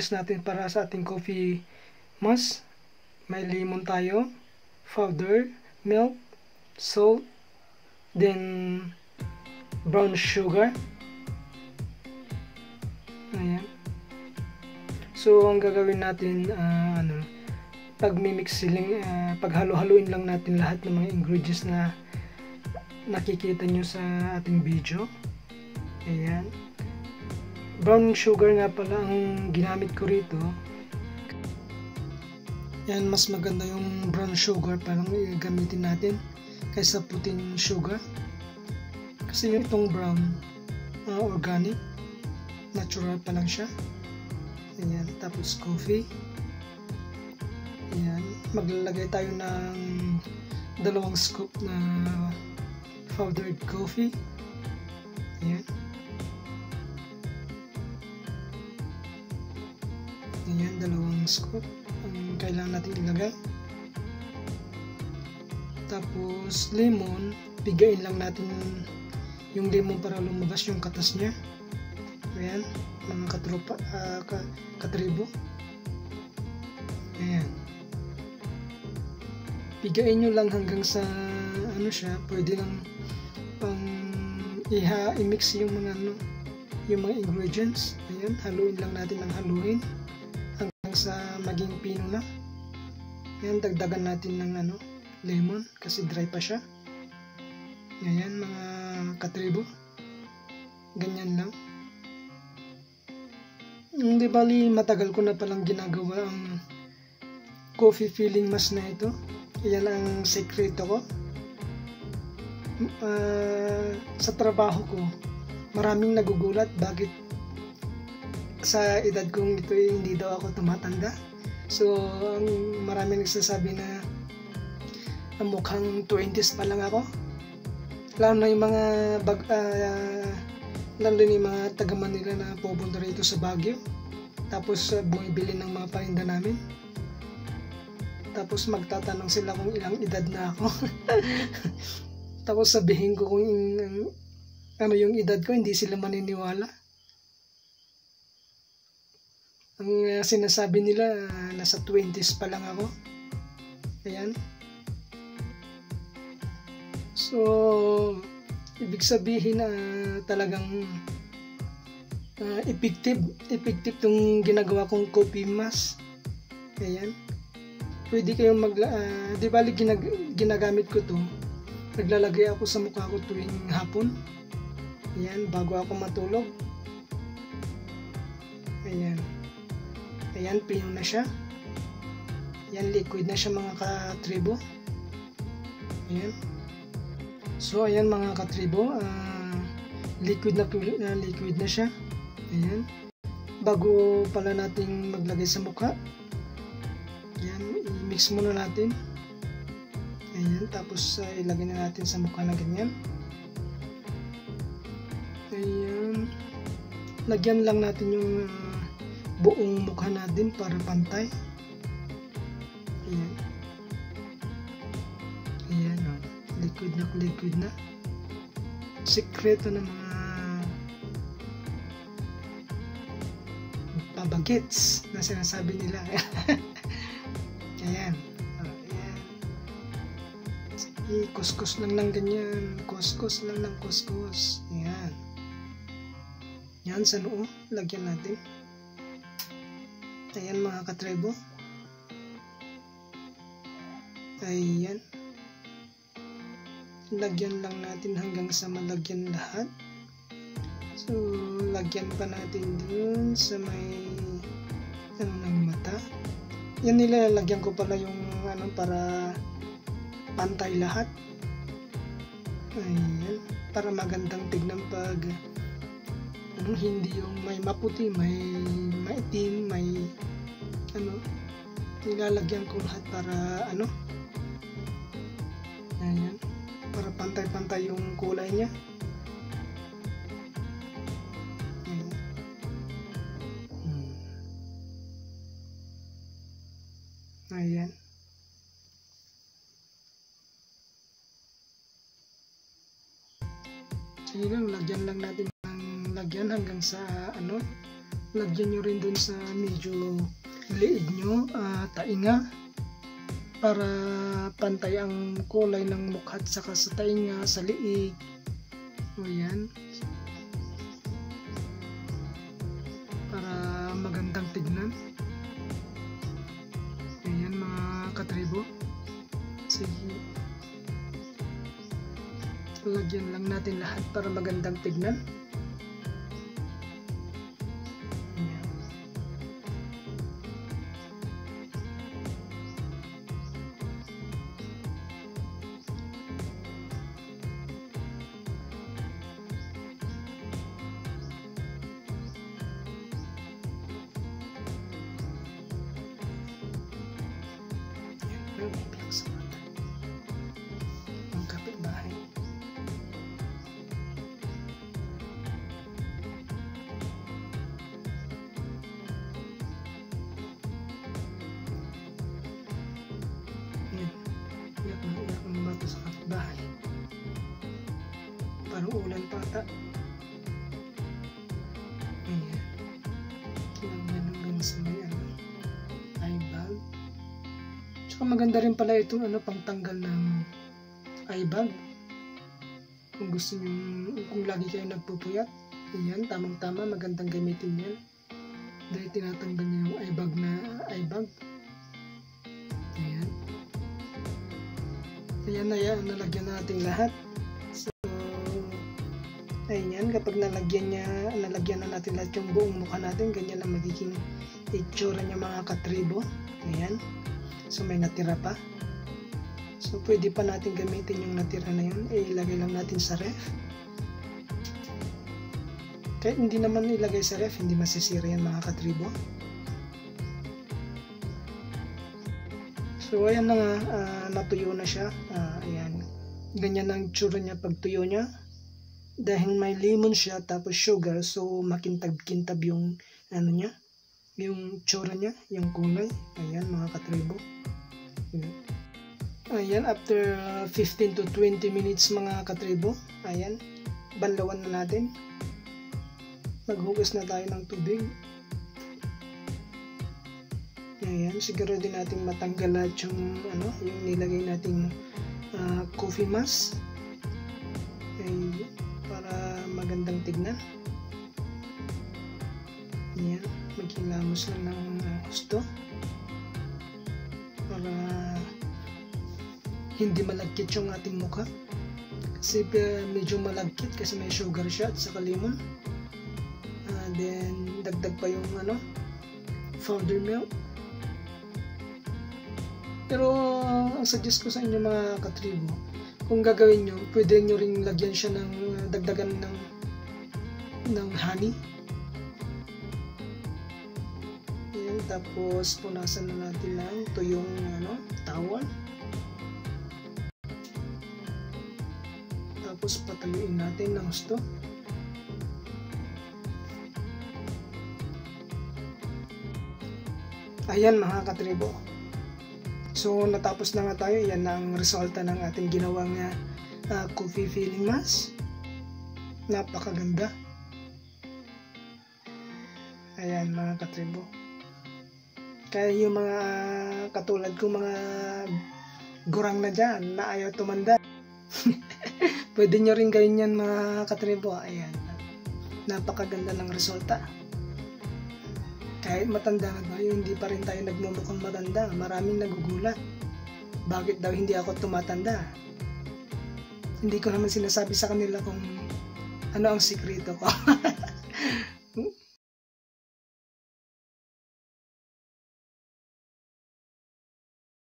ingredients natin para sa ating coffee mas may lemon tayo, powder, milk, salt, then brown sugar. Ayan. So ang gagawin natin, paghalo-haluin lang natin lahat ng mga ingredients na nakikita nyo sa ating video. Ayan. Brown sugar nga pala ang ginamit ko rito. Yan, mas maganda yung brown sugar parang gamitin natin kaysa puting sugar, kasi yung itong brown organic, natural pa lang sya. Ayan, tapos coffee. Ayan, maglalagay tayo ng 2 scoop na powdered coffee. Ayan. Ayan, 2 scoop ang kailangan natin ilagay. Tapos lemon, pigain lang natin yung lemon para lumabas yung katas niya. Ayan, mga katropa, katribo. Ayan, pigain nyo lang hanggang sa pwede lang pang i-mix yung mga ingredients. Ayan, haluin lang natin ng haluin sa maging pino na. Ayan, dagdagan natin ng lemon kasi dry pa siya. Ayan, mga katribo, ganyan lang. Hindi bali matagal ko na palang ginagawa ang coffee filling mask na ito. Ayan ang sekreto ko. Sa trabaho ko maraming nagugulat bakit sa edad kong ito hindi daw ako tumatanda. So maraming nagsasabi na mukhang 20s pa lang ako, lalo na yung mga taga Manila na pupunta rito sa Baguio, tapos bumibili ng mga parinda namin, tapos magtatanong sila kung ilang edad na ako. Tapos sabihin ko kung yung edad ko, hindi sila maniniwala. Ang sinasabi nila, nasa 20s pa lang ako. Ayan. So, ibig sabihin na talagang effective yung ginagawa kong coffee mask. Ayan. Pwede kayong di bali ginagamit ko to. Naglalagay ako sa mukha ko tuwing hapon. Ayan, bago ako matulog. Ayan. Ayan, pino na siya. Ayan, liquid na siya, mga katribo. Ayan. So, ayan, mga katribo. Liquid na siya. Ayan. Bago pala natin maglagay sa mukha, ayan, i-mix muna natin. Ayan, tapos ilagay na natin sa mukha na ganyan. Ayan. Lagyan lang natin yung buong mukha natin para pantay. Ayan. Ayan, oh. Liquid na. Sekreto ng mga pabagets na sinasabi nila. Ayan. Oh, ayan. Kuskus lang ng ganyan. Kuskus lang ng kuskus. Ayan. Ayan, sa noo. Lagyan natin. Ayan, mga katribo. Ayan. Lagyan lang natin hanggang sa malagyan lahat. So, lagyan pa natin dun sa may mata. Yan, nilalagyan ko pala yung para pantay lahat. Ayan. Para magandang tignan pag hindi yung may maputi, may maitim, may nilalagyan ko lahat para ayan, para pantay-pantay yung kulay niya. Ayan. Ayan. Sige lang, lagyan lang natin hanggang sa lagyan nyo rin dun sa medyo liid nyo at tainga para pantay ang kulay ng mukha at saka sa tainga, sa liig. O yan, para magandang tignan. Ayan mga katribo, sige, lagyan lang natin lahat para magandang tignan. Ulan pa ata. Ayan. Kinagyan hanggang sa may ano, eye bag. Tsaka maganda rin pala itong ano, pangtanggal ng eye bag. Kung gusto nyo, kung lagi kayo nagpupuyat, ayan, tamang-tama, magandang gamitin yan. Dahil tinatanggal nyo yung eye bag na eye bag. Ayan. Ayan na yan, nalagyan natin lahat. Ayan, kapag nalagyan na natin lahat yung buong mukha natin, ganyan ang magiging itsura niya mga katribo. Ayan. So, may natira pa. So, pwede pa natin gamitin yung natira na yun. E, ilagay lang natin sa ref. Kahit hindi naman ilagay sa ref, hindi masisira yan mga katribo. So, ayan na nga, natuyo na siya. Ayan. Ganyan ang itsura niya pag tuyo niya. Dahil may lemon siya tapos sugar, so makintab-kintab yung ano niya, yung tsura niya, yung kulay. Ayan mga katribo. Ayan, after 15 to 20 minutes mga katribo, ayan, banlawan na natin. Maghugas na tayo ng tubig. Ayan, siguro din natin matanggal lahat yung ano, yung nilagay nating coffee mask. Ayan, para magandang tignan. Ayan, maghilamos lang ng gusto para hindi malagkit yung ating mukha, kasi medyo malagkit kasi may sugar siya at saka lemon. Then dagdag pa yung ano, powder milk. Pero ang suggest ko sa inyo mga katribo, kung gagawin nyo, pwede nyo rin lagyan siya ng dagdagan ng honey. Ayan, tapos punasan na natin lang ito yung ano, towel. Tapos patayuin natin ng gusto. Ayan mga katribo. So, natapos na nga tayo. Yan ang resulta ng ating ginawang coffee filling mask. Napakaganda. Ayan mga katribo. Kaya yung mga katulad ko, mga gurang na dyan na ayaw tumanda, pwede nyo rin gawin yan mga katribo. Ayan. Napakaganda ng resulta. Kahit matanda na tayo, hindi pa rin tayo nagmumukhang matanda. Maraming nagugulat. Bakit daw hindi ako tumatanda? Hindi ko naman sinasabi sa kanila kung ano ang sikreto ko.